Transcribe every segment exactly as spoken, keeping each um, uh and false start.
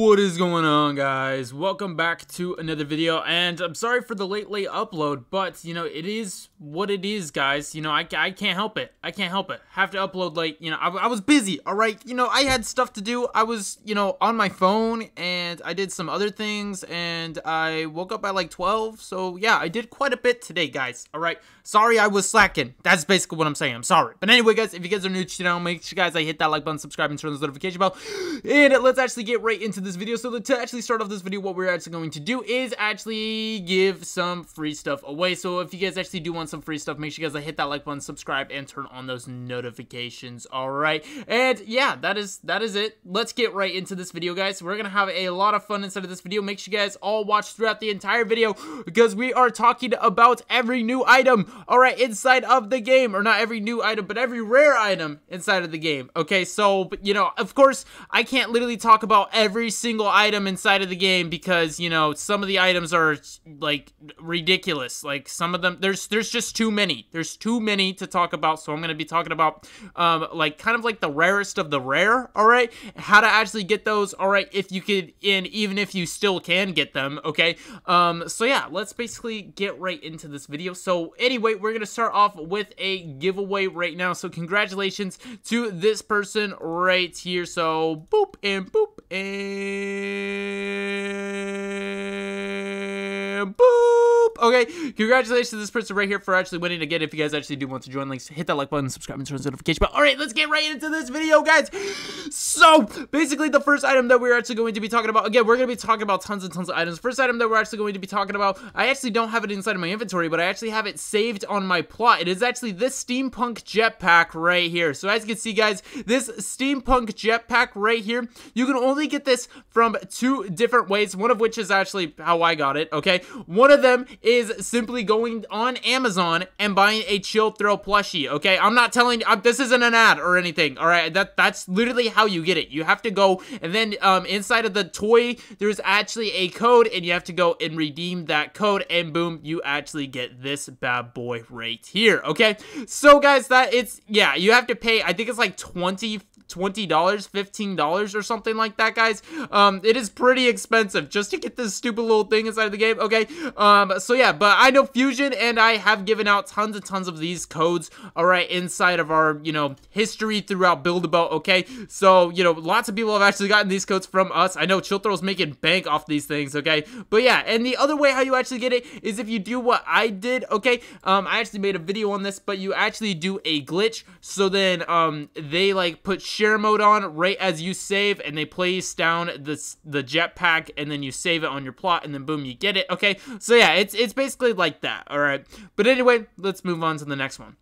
What is going on, guys? Welcome back to another video, and I'm sorry for the late late upload, but you know, it is what it is, guys. You know, I, I can't help it. I can't help it. Have to upload late. You know, I, I was busy, all right? You know, I had stuff to do. I was, you know, on my phone, and I did some other things, and I woke up at like twelve, so yeah, I did quite a bit today, guys, all right? Sorry I was slacking. That's basically what I'm saying. I'm sorry. But anyway, guys, if you guys are new to the channel, make sure you guys I hit that like button, subscribe, and turn on the notification bell, and let's actually get right into this video. So to actually start off this video, what we're actually going to do is actually give some free stuff away. So if you guys actually do want some free stuff, make sure you guys hit that like button, subscribe, and turn on those notifications. All right, and yeah, that is that is it. Let's get right into this video, guys. We're gonna have a lot of fun inside of this video. Make sure you guys all watch throughout the entire video, because we are talking about every new item, all right, inside of the game. Or not every new item, but every rare item inside of the game. Okay, so but, you know, of course I can't literally talk about every Every single item inside of the game, because you know, some of the items are like ridiculous. Like some of them, there's there's just too many. There's too many to talk about. So I'm gonna be talking about um, like kind of like the rarest of the rare. All right, how to actually get those. All right, if you could, and even if you still can get them. Okay. Um. So yeah, let's basically get right into this video. So anyway, we're gonna start off with a giveaway right now. So congratulations to this person right here. So boop and boop and. And boop. Okay, congratulations to this person right here for actually winning. Again, if you guys actually do want to join, links, hit that like button, subscribe, and turn on the notification bell. All right, let's get right into this video, guys. So basically, the first item that we're actually going to be talking about, again, we're going to be talking about tons and tons of items. First item that we're actually going to be talking about, I actually don't have it inside of my inventory, but I actually have it saved on my plot. It is actually this steampunk jetpack right here. So as you can see, guys, this steampunk jetpack right here, you can only get this this from two different ways, one of which is actually how I got it. Okay, one of them is simply going on Amazon and buying a Chill Thrill plushie. Okay, I'm not telling you, this isn't an ad or anything, all right? That that's literally how you get it. You have to go, and then um inside of the toy there's actually a code, and you have to go and redeem that code, and boom, you actually get this bad boy right here. Okay, so guys, that it's yeah you have to pay, I think it's like twenty dollars, fifteen dollars or something like that, guys. Um, it is pretty expensive just to get this stupid little thing inside of the game. Okay, um, so yeah, but I know Fusion and I have given out tons and tons of these codes, all right, inside of our, you know, history throughout Build a Boat. Okay, so, you know, lots of people have actually gotten these codes from us. I know Chill Thrill's making bank off these things, okay, but yeah, and the other way how you actually get it is if you do what I did, okay, um, I actually made a video on this, but you actually do a glitch, so then, um, they, like, put shit share mode on right as you save, and they place down this the jetpack, and then you save it on your plot, and then boom, you get it. Okay, so yeah, it's it's basically like that, all right? But anyway, let's move on to the next one.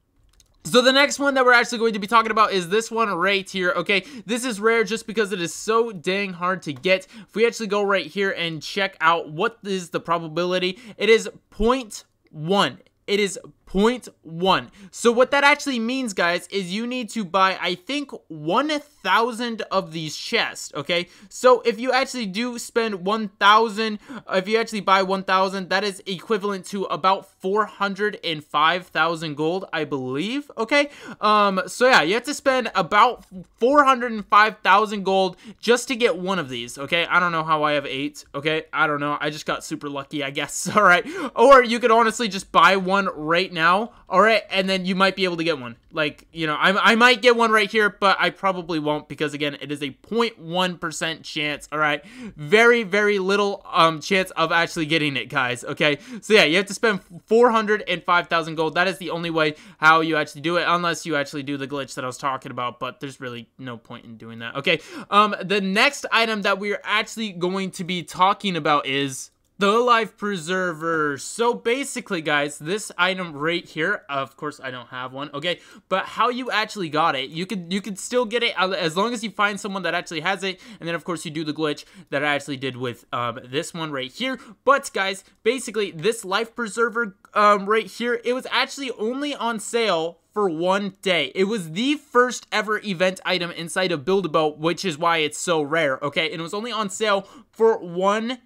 So the next one that we're actually going to be talking about is this one right here, okay? This is rare just because it is so dang hard to get. If we actually go right here and check out what is the probability, it is zero point one. It is zero point one. So what that actually means, guys, is you need to buy, I think, one thousand of these chests, okay? So if you actually do spend one thousand, if you actually buy one thousand, that is equivalent to about four hundred five thousand gold, I believe, okay? Um, so yeah, you have to spend about four hundred five thousand gold just to get one of these, okay? I don't know how I have eight, okay? I don't know. I just got super lucky, I guess, all right? Or you could honestly just buy one right now. Now, all right, and then you might be able to get one. Like, you know, I, I might get one right here, but I probably won't, because again, it is a zero point one percent chance. All right, very very little um chance of actually getting it, guys. Okay, so yeah, you have to spend four hundred five thousand gold. That is the only way how you actually do it, unless you actually do the glitch that I was talking about. But there's really no point in doing that. Okay, um, the next item that we are actually going to be talking about is the life preserver. So basically, guys, this item right here, of course I don't have one, okay, but how you actually got it, you could you could still get it as long as you find someone that actually has it, and then of course you do the glitch that I actually did with um, this one right here. But guys, basically this life preserver um, right here, it was actually only on sale for one day. It was the first ever event item inside of Build a Boat, which is why it's so rare, okay, and it was only on sale for one day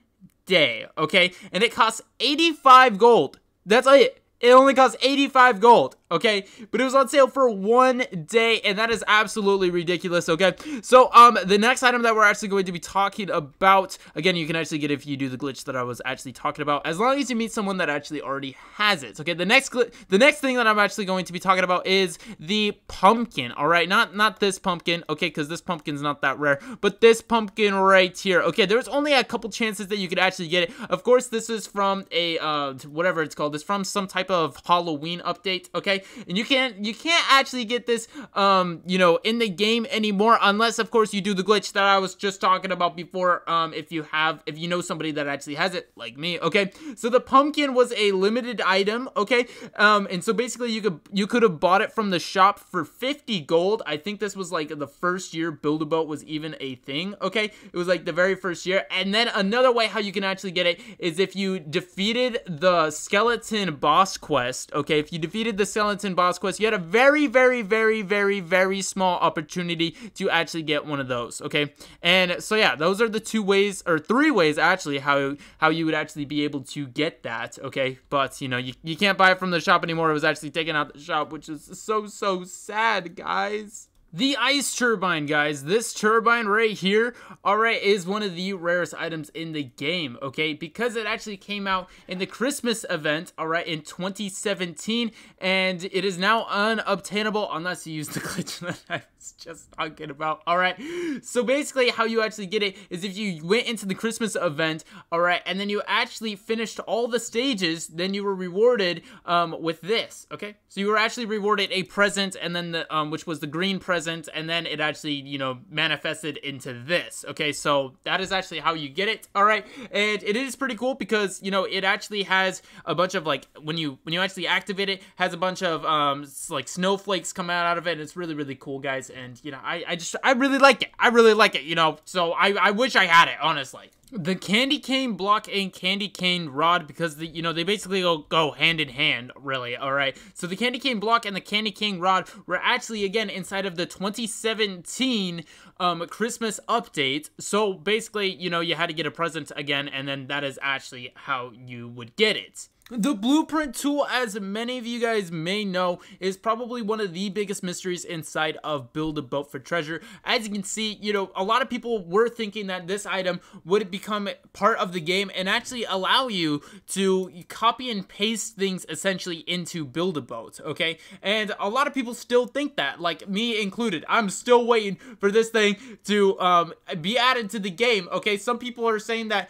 day okay, and it costs eighty-five gold. That's it. It only costs eighty-five gold. okay? But it was on sale for one day, and that is absolutely ridiculous, okay? So, um, the next item that we're actually going to be talking about, again, you can actually get if you do the glitch that I was actually talking about, as long as you meet someone that actually already has it, okay? The next gl- the next thing that I'm actually going to be talking about is the pumpkin, all right? Not, not this pumpkin, okay, because this pumpkin's not that rare, but this pumpkin right here, okay? There's only a couple chances that you could actually get it. Of course, this is from a, uh, whatever it's called, it's from some type of Halloween update, okay? And you can't, you can't actually get this, um, you know, in the game anymore, unless, of course, you do the glitch that I was just talking about before, um, if you have, if you know somebody that actually has it, like me, okay? So the pumpkin was a limited item, okay? Um, and so basically, you could, you could have bought it from the shop for fifty gold. I think this was, like, the first year Build a Boat was even a thing, okay? It was, like, the very first year, and then another way how you can actually get it is if you defeated the skeleton boss quest, okay? If you defeated the skeleton boss quest, you had a very, very, very, very, very small opportunity to actually get one of those, okay? And so, yeah, those are the two ways, or three ways, actually, how how you would actually be able to get that, okay? But, you know, you, you can't buy it from the shop anymore. It was actually taken out the shop, which is so, so sad, guys. The ice turbine, guys, this turbine right here, all right, is one of the rarest items in the game, okay, because it actually came out in the Christmas event, all right, in twenty seventeen, and it is now unobtainable unless you use the glitch that I was just talking about, all right. So basically how you actually get it is if you went into the Christmas event, all right, and then you actually finished all the stages, then you were rewarded um, with this, okay. So you were actually rewarded a present, and then the, um, which was the green present, and then it actually, you know, manifested into this, okay? So that is actually how you get it, all right? And it is pretty cool because, you know, it actually has a bunch of, like, when you when you actually activate it, has a bunch of um like snowflakes come out of it, and it's really, really cool, guys. And, you know, I, I just I really like it I really like it you know, so I, I wish I had it, honestly. The candy cane block and candy cane rod, because, the, you know, they basically go, go hand in hand, really, all right? So the candy cane block and the candy cane rod were actually, again, inside of the twenty seventeen um, Christmas update. So basically, you know, you had to get a present again, and then that is actually how you would get it. The blueprint tool, as many of you guys may know, is probably one of the biggest mysteries inside of Build a Boat for Treasure. As you can see, you know, a lot of people were thinking that this item would become part of the game and actually allow you to copy and paste things essentially into Build a Boat, okay? And a lot of people still think that, like me included. I'm still waiting for this thing to um, be added to the game, okay? Some people are saying that,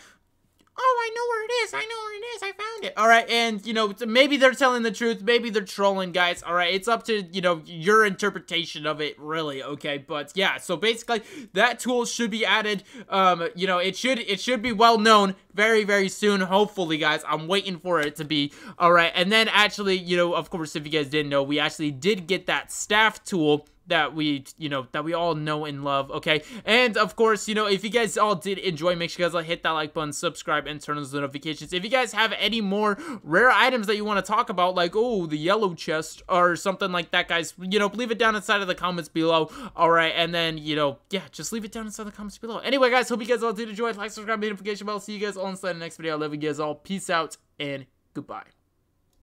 oh, I know where it is, I know where it is, I found it. All right, and, you know, maybe they're telling the truth, maybe they're trolling, guys. All right, it's up to, you know, your interpretation of it, really, okay? But, yeah, so basically, that tool should be added. Um, you know, it should, it should be well known very, very soon, hopefully, guys. I'm waiting for it to be, all right. And then, actually, you know, of course, if you guys didn't know, we actually did get that staff tool that we, you know, that we all know and love, okay? And, of course, you know, if you guys all did enjoy, make sure you guys hit that like button, subscribe, and turn on those notifications. If you guys have any more rare items that you want to talk about, like, oh, the yellow chest or something like that, guys, you know, leave it down inside of the comments below, all right? And then, you know, yeah, just leave it down inside the comments below. Anyway, guys, hope you guys all did enjoy. Like, subscribe, hit the notification bell. See you guys all inside the next video. I love you guys all. Peace out, and goodbye.